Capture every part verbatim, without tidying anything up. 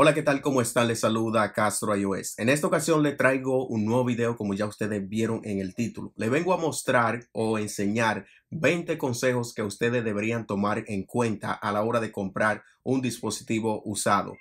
Hola, ¿qué tal? ¿Cómo están? Les saluda Castro iOS. En esta ocasión le traigo un nuevo video, como ya ustedes vieron en el título. Le vengo a mostrar o enseñar veinte consejos que ustedes deberían tomar en cuenta a la hora de comprar un dispositivo usado.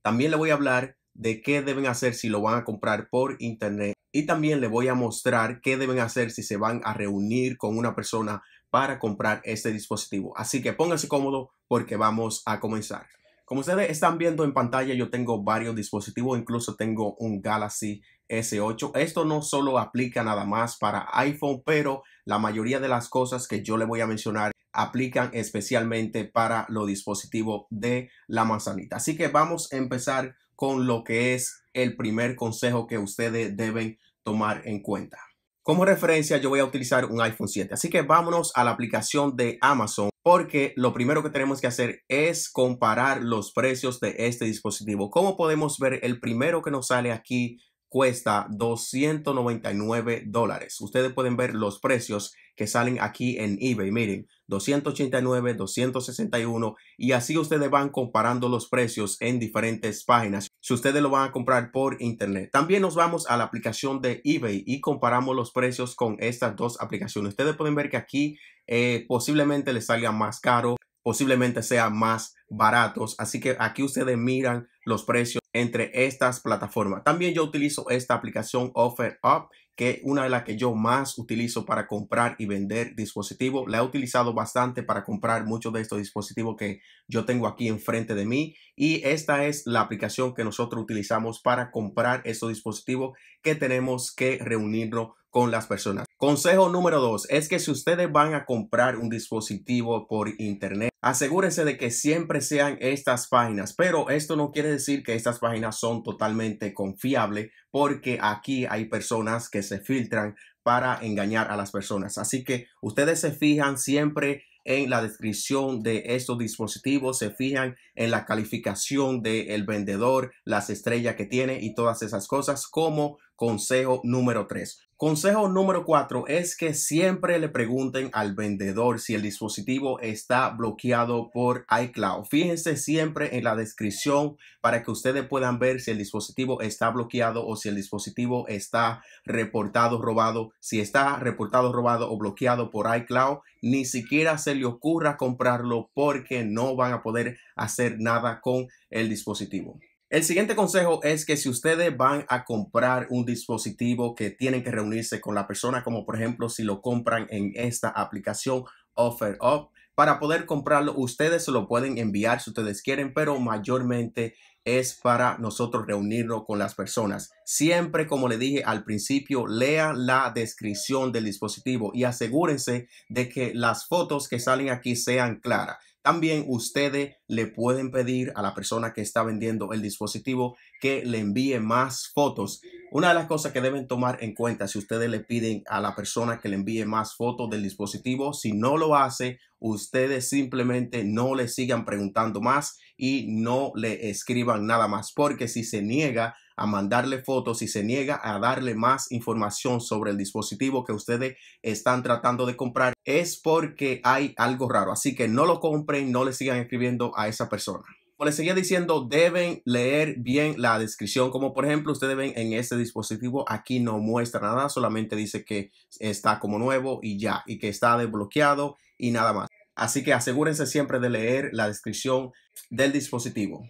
También le voy a hablar de qué deben hacer si lo van a comprar por internet. Y también le voy a mostrar qué deben hacer si se van a reunir con una persona para comprar este dispositivo. Así que pónganse cómodos porque vamos a comenzar. Como ustedes están viendo en pantalla, yo tengo varios dispositivos, incluso tengo un Galaxy S ocho. Esto no solo aplica nada más para iPhone, pero la mayoría de las cosas que yo le voy a mencionar aplican especialmente para los dispositivos de la manzanita. Así que vamos a empezar con lo que es el primer consejo que ustedes deben tomar en cuenta. Como referencia, yo voy a utilizar un iPhone siete. Así que vámonos a la aplicación de Amazon, porque lo primero que tenemos que hacer es comparar los precios de este dispositivo. Como podemos ver, el primero que nos sale aquí cuesta doscientos noventa y nueve dólares. Ustedes pueden ver los precios que salen aquí en eBay. Miren, doscientos ochenta y nueve, doscientos sesenta y uno, y así ustedes van comparando los precios en diferentes páginas si ustedes lo van a comprar por internet. También nos vamos a la aplicación de eBay y comparamos los precios con estas dos aplicaciones. Ustedes pueden ver que aquí eh, posiblemente les salga más caro, posiblemente sean más baratos. Así que aquí ustedes miran los precios entre estas plataformas. También yo utilizo esta aplicación OfferUp, que es una de las que yo más utilizo para comprar y vender dispositivos. La he utilizado bastante para comprar muchos de estos dispositivos que yo tengo aquí enfrente de mí. Y esta es la aplicación que nosotros utilizamos para comprar estos dispositivos que tenemos que reunirnos con las personas. Consejo número dos es que si ustedes van a comprar un dispositivo por internet, asegúrense de que siempre sean estas páginas, pero esto no quiere decir que estas páginas son totalmente confiables, porque aquí hay personas que se filtran para engañar a las personas. Así que ustedes se fijan siempre en la descripción de estos dispositivos, se fijan en la calificación del vendedor, las estrellas que tiene y todas esas cosas, como consejo número tres. Consejo número cuatro es que siempre le pregunten al vendedor si el dispositivo está bloqueado por iCloud. Fíjense siempre en la descripción para que ustedes puedan ver si el dispositivo está bloqueado o si el dispositivo está reportado robado. Si está reportado robado o bloqueado por iCloud, ni siquiera se le ocurra comprarlo, porque no van a poder hacer nada con el dispositivo. El siguiente consejo es que si ustedes van a comprar un dispositivo que tienen que reunirse con la persona, como por ejemplo si lo compran en esta aplicación OfferUp, para poder comprarlo ustedes se lo pueden enviar si ustedes quieren, pero mayormente es para nosotros reunirnos con las personas. Siempre, como le dije al principio, lean la descripción del dispositivo y asegúrense de que las fotos que salen aquí sean claras. También ustedes le pueden pedir a la persona que está vendiendo el dispositivo que le envíe más fotos. Una de las cosas que deben tomar en cuenta si ustedes le piden a la persona que le envíe más fotos del dispositivo, si no lo hace, ustedes simplemente no le sigan preguntando más y no le escriban nada más, porque si se niega a mandarle fotos, si se niega a darle más información sobre el dispositivo que ustedes están tratando de comprar, es porque hay algo raro. Así que no lo compren, no le sigan escribiendo a esa persona. Como les seguía diciendo, deben leer bien la descripción. Como por ejemplo, ustedes ven en este dispositivo, aquí no muestra nada, solamente dice que está como nuevo y ya, y que está desbloqueado y nada más. Así que asegúrense siempre de leer la descripción del dispositivo.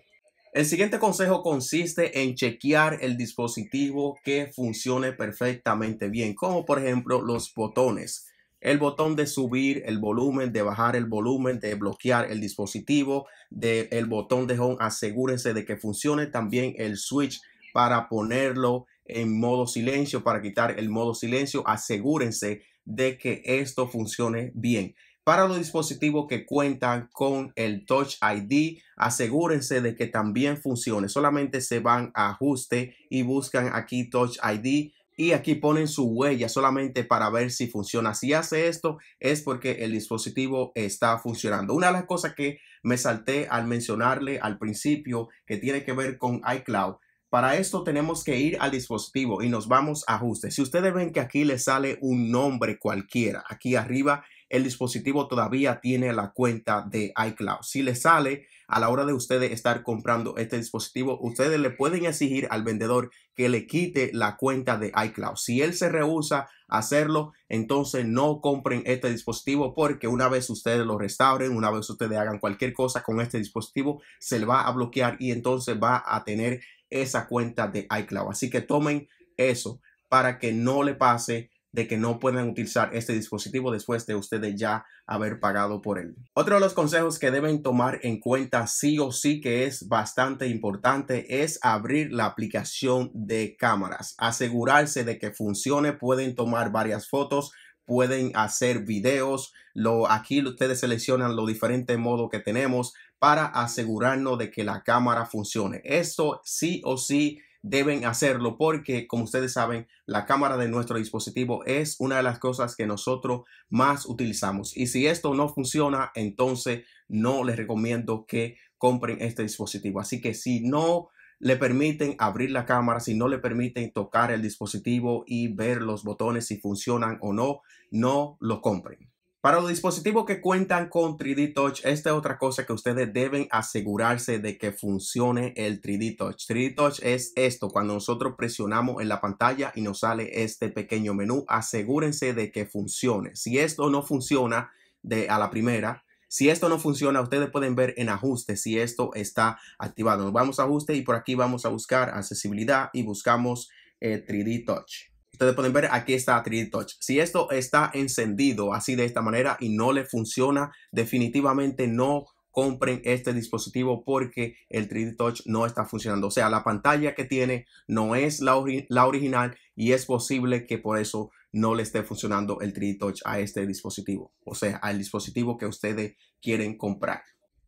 El siguiente consejo consiste en chequear el dispositivo que funcione perfectamente bien, como por ejemplo los botones. El botón de subir el volumen, de bajar el volumen, de bloquear el dispositivo, del botón de home, asegúrense de que funcione. También el switch para ponerlo en modo silencio, para quitar el modo silencio, asegúrense de que esto funcione bien. Para los dispositivos que cuentan con el Touch I D, asegúrense de que también funcione. Solamente se van a ajuste y buscan aquí Touch I D y aquí ponen su huella solamente para ver si funciona. Si hace esto es porque el dispositivo está funcionando. Una de las cosas que me salté al mencionarle al principio, que tiene que ver con iCloud. Para esto tenemos que ir al dispositivo y nos vamos a ajustes. Si ustedes ven que aquí les sale un nombre cualquiera, aquí arriba, el dispositivo todavía tiene la cuenta de iCloud. Si le sale a la hora de ustedes estar comprando este dispositivo, ustedes le pueden exigir al vendedor que le quite la cuenta de iCloud. Si él se rehúsa a hacerlo, entonces no compren este dispositivo, porque una vez ustedes lo restauren, una vez ustedes hagan cualquier cosa con este dispositivo, se le va a bloquear y entonces va a tener esa cuenta de iCloud. Así que tomen eso para que no le pase de que no puedan utilizar este dispositivo después de ustedes ya haber pagado por él. Otro de los consejos que deben tomar en cuenta sí o sí, que es bastante importante, es abrir la aplicación de cámaras. Asegurarse de que funcione. Pueden tomar varias fotos, pueden hacer videos. Lo, aquí ustedes seleccionan los diferentes modos que tenemos para asegurarnos de que la cámara funcione. Esto sí o sí deben hacerlo, porque como ustedes saben, la cámara de nuestro dispositivo es una de las cosas que nosotros más utilizamos, y si esto no funciona, entonces no les recomiendo que compren este dispositivo. Así que si no le permiten abrir la cámara, si no le permiten tocar el dispositivo y ver los botones si funcionan o no, no lo compren. Para los dispositivos que cuentan con tres D Touch, esta es otra cosa que ustedes deben asegurarse de que funcione el tres D Touch. tres D Touch es esto, cuando nosotros presionamos en la pantalla y nos sale este pequeño menú. Asegúrense de que funcione. Si esto no funciona de a la primera, si esto no funciona, ustedes pueden ver en ajustes si esto está activado. Nos vamos a ajustes y por aquí vamos a buscar accesibilidad y buscamos eh, tres D Touch. Ustedes pueden ver, aquí está tres D Touch. Si esto está encendido así de esta manera y no le funciona, definitivamente no compren este dispositivo, porque el tres D Touch no está funcionando. O sea, la pantalla que tiene no es la, ori- la original, y es posible que por eso no le esté funcionando el tres D Touch a este dispositivo. O sea, al dispositivo que ustedes quieren comprar.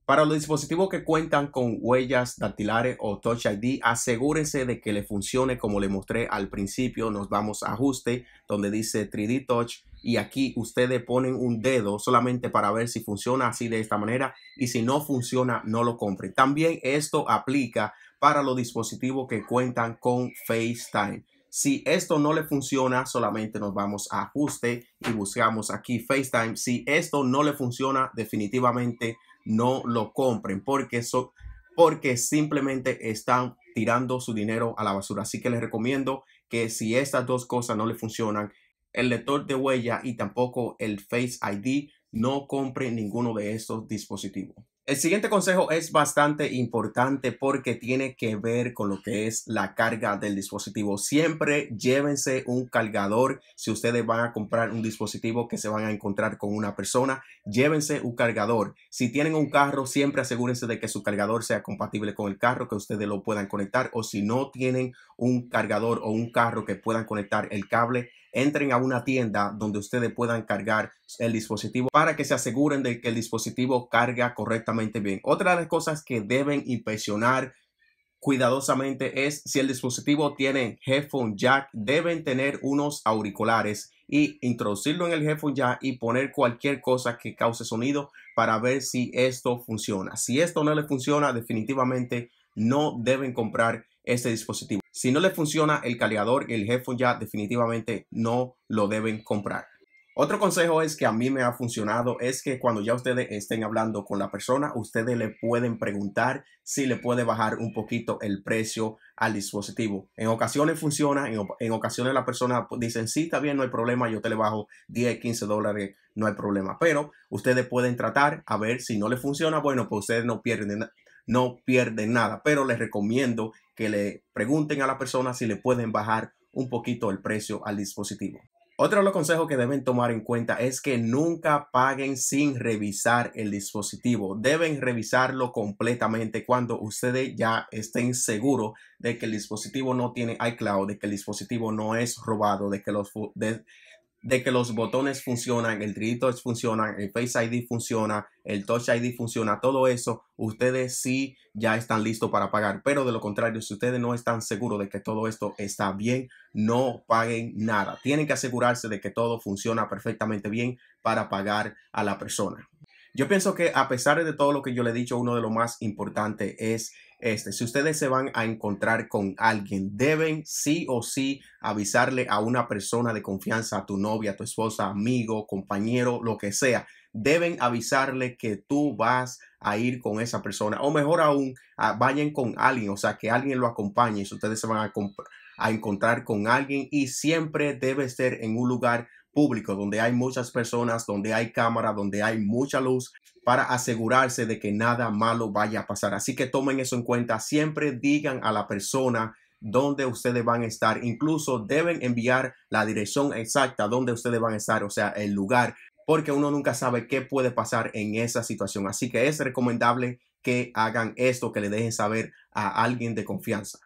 Para los dispositivos que cuentan con huellas dactilares o Touch I D, asegúrense de que le funcione como le mostré al principio. Nos vamos a ajuste donde dice tres D Touch y aquí ustedes ponen un dedo solamente para ver si funciona así de esta manera, y si no funciona, no lo compren. También esto aplica para los dispositivos que cuentan con FaceTime. Si esto no le funciona, solamente nos vamos a ajuste y buscamos aquí FaceTime. Si esto no le funciona, definitivamente no lo compren, porque, so, porque simplemente están tirando su dinero a la basura. Así que les recomiendo que si estas dos cosas no le funcionan, el lector de huella y tampoco el Face I D, no compren ninguno de estos dispositivos. El siguiente consejo es bastante importante porque tiene que ver con lo que es la carga del dispositivo. Siempre llévense un cargador. Si ustedes van a comprar un dispositivo que se van a encontrar con una persona, llévense un cargador. Si tienen un carro, siempre asegúrense de que su cargador sea compatible con el carro, que ustedes lo puedan conectar. O si no tienen un cargador o un carro que puedan conectar el cable, entren a una tienda donde ustedes puedan cargar el dispositivo para que se aseguren de que el dispositivo carga correctamente bien. Otra de las cosas que deben inspeccionar cuidadosamente es si el dispositivo tiene headphone jack. Deben tener unos auriculares y introducirlo en el headphone jack y poner cualquier cosa que cause sonido para ver si esto funciona. Si esto no le funciona, definitivamente no deben comprar este dispositivo. Si no le funciona el cargador y el headphone jack, definitivamente no lo deben comprar. Otro consejo es que a mí me ha funcionado es que cuando ya ustedes estén hablando con la persona, ustedes le pueden preguntar si le puede bajar un poquito el precio al dispositivo. En ocasiones funciona, en, en ocasiones la persona dice, sí, está bien, no hay problema, yo te le bajo diez, quince dólares, no hay problema. Pero ustedes pueden tratar a ver si no le funciona, bueno, pues ustedes no pierden nada. No pierden nada, pero les recomiendo que le pregunten a la persona si le pueden bajar un poquito el precio al dispositivo. Otro de los consejos que deben tomar en cuenta es que nunca paguen sin revisar el dispositivo. Deben revisarlo completamente cuando ustedes ya estén seguros de que el dispositivo no tiene iCloud, de que el dispositivo no es robado, de que los, de, de que los botones funcionan, el tres D Touch funciona, el Face I D funciona, el Touch I D funciona. Todo eso, ustedes sí ya están listos para pagar. Pero de lo contrario, si ustedes no están seguros de que todo esto está bien, no paguen nada. Tienen que asegurarse de que todo funciona perfectamente bien para pagar a la persona. Yo pienso que a pesar de todo lo que yo le he dicho, uno de lo más importante es este. Si ustedes se van a encontrar con alguien, deben sí o sí avisarle a una persona de confianza, a tu novia, a tu esposa, amigo, compañero, lo que sea. deben avisarle que tú vas a ir con esa persona, o mejor aún, vayan con alguien, o sea, que alguien lo acompañe. Si ustedes se van a, a encontrar con alguien, y siempre debe ser en un lugar público, donde hay muchas personas, donde hay cámara, donde hay mucha luz, para asegurarse de que nada malo vaya a pasar. Así que tomen eso en cuenta. Siempre digan a la persona donde ustedes van a estar. Incluso deben enviar la dirección exacta donde ustedes van a estar, o sea, el lugar, porque uno nunca sabe qué puede pasar en esa situación. Así que es recomendable que hagan esto, que le dejen saber a alguien de confianza.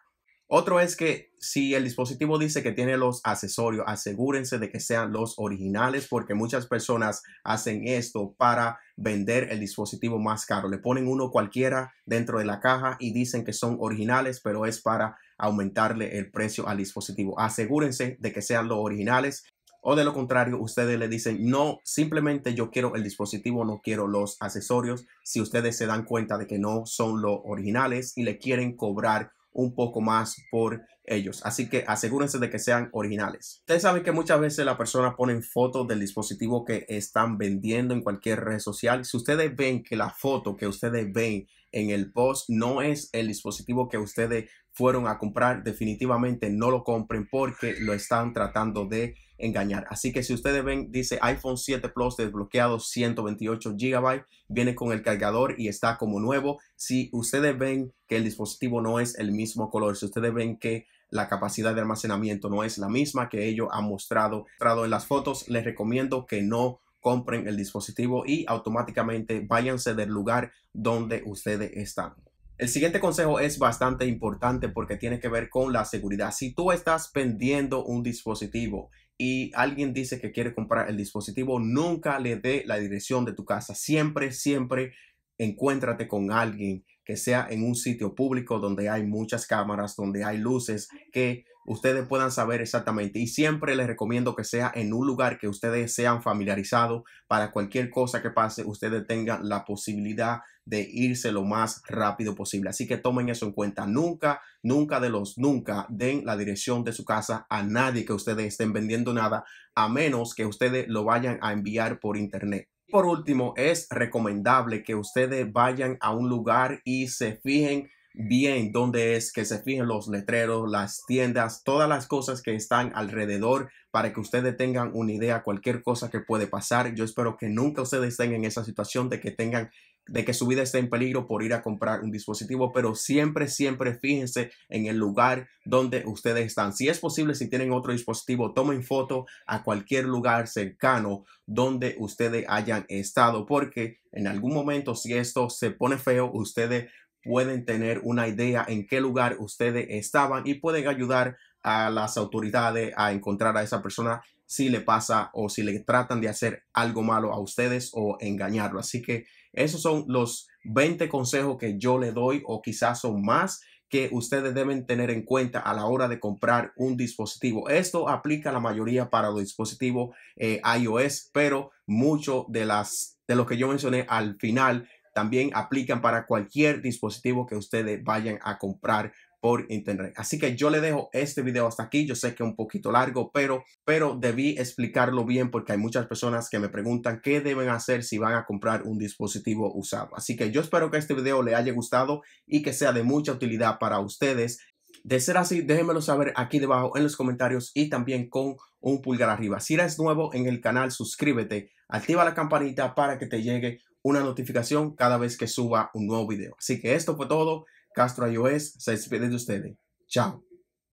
Otro es que si el dispositivo dice que tiene los accesorios, asegúrense de que sean los originales, porque muchas personas hacen esto para vender el dispositivo más caro. Le ponen uno cualquiera dentro de la caja y dicen que son originales, pero es para aumentarle el precio al dispositivo. Asegúrense de que sean los originales, o de lo contrario, ustedes le dicen, no, simplemente yo quiero el dispositivo, no quiero los accesorios. Si ustedes se dan cuenta de que no son los originales y le quieren cobrar un poco más por ellos. Así que asegúrense de que sean originales. Ustedes saben que muchas veces las personas ponen fotos del dispositivo que están vendiendo en cualquier red social. Si ustedes ven que la foto que ustedes ven en el post no es el dispositivo que ustedes fueron a comprar, definitivamente no lo compren, porque lo están tratando de engañar. Así que si ustedes ven, dice iPhone siete Plus desbloqueado, ciento veintiocho gigabytes, viene con el cargador y está como nuevo. Si ustedes ven que el dispositivo no es el mismo color, si ustedes ven que la capacidad de almacenamiento no es la misma que ellos han mostrado, mostrado en las fotos, les recomiendo que no compren el dispositivo y automáticamente váyanse del lugar donde ustedes están. El siguiente consejo es bastante importante porque tiene que ver con la seguridad. Si tú estás vendiendo un dispositivo y alguien dice que quiere comprar el dispositivo, nunca le dé la dirección de tu casa. Siempre, siempre encuéntrate con alguien que sea en un sitio público donde hay muchas cámaras, donde hay luces, que ustedes puedan saber exactamente. Y siempre les recomiendo que sea en un lugar que ustedes sean familiarizados, para cualquier cosa que pase, ustedes tengan la posibilidad de irse lo más rápido posible. Así que tomen eso en cuenta. Nunca, nunca de los nunca den la dirección de su casa a nadie que ustedes estén vendiendo nada, a menos que ustedes lo vayan a enviar por internet. Por último, es recomendable que ustedes vayan a un lugar y se fijen bien dónde es, que se fijen los letreros, las tiendas, todas las cosas que están alrededor, para que ustedes tengan una idea cualquier cosa que puede pasar. Yo espero que nunca ustedes estén en esa situación de que tengan, de que su vida esté en peligro por ir a comprar un dispositivo, pero siempre, siempre fíjense en el lugar donde ustedes están. Si es posible, si tienen otro dispositivo, tomen foto a cualquier lugar cercano donde ustedes hayan estado, porque en algún momento, si esto se pone feo, ustedes pueden tener una idea en qué lugar ustedes estaban y pueden ayudar a las autoridades a encontrar a esa persona si le pasa o si le tratan de hacer algo malo a ustedes o engañarlo. Así que esos son los veinte consejos que yo le doy, o quizás son más, que ustedes deben tener en cuenta a la hora de comprar un dispositivo. Esto aplica la mayoría para los dispositivos eh, iOS, pero mucho de las de lo que yo mencioné al final también aplican para cualquier dispositivo que ustedes vayan a comprar por internet. Así que yo le dejo este video hasta aquí. Yo sé que es un poquito largo, pero, pero debí explicarlo bien, porque hay muchas personas que me preguntan qué deben hacer si van a comprar un dispositivo usado. Así que yo espero que este video les haya gustado y que sea de mucha utilidad para ustedes. De ser así, déjenmelo saber aquí debajo en los comentarios y también con un pulgar arriba. Si eres nuevo en el canal, suscríbete, activa la campanita para que te llegue una notificación cada vez que suba un nuevo video. Así que esto fue todo. Castro iOS se despide de ustedes. Chao.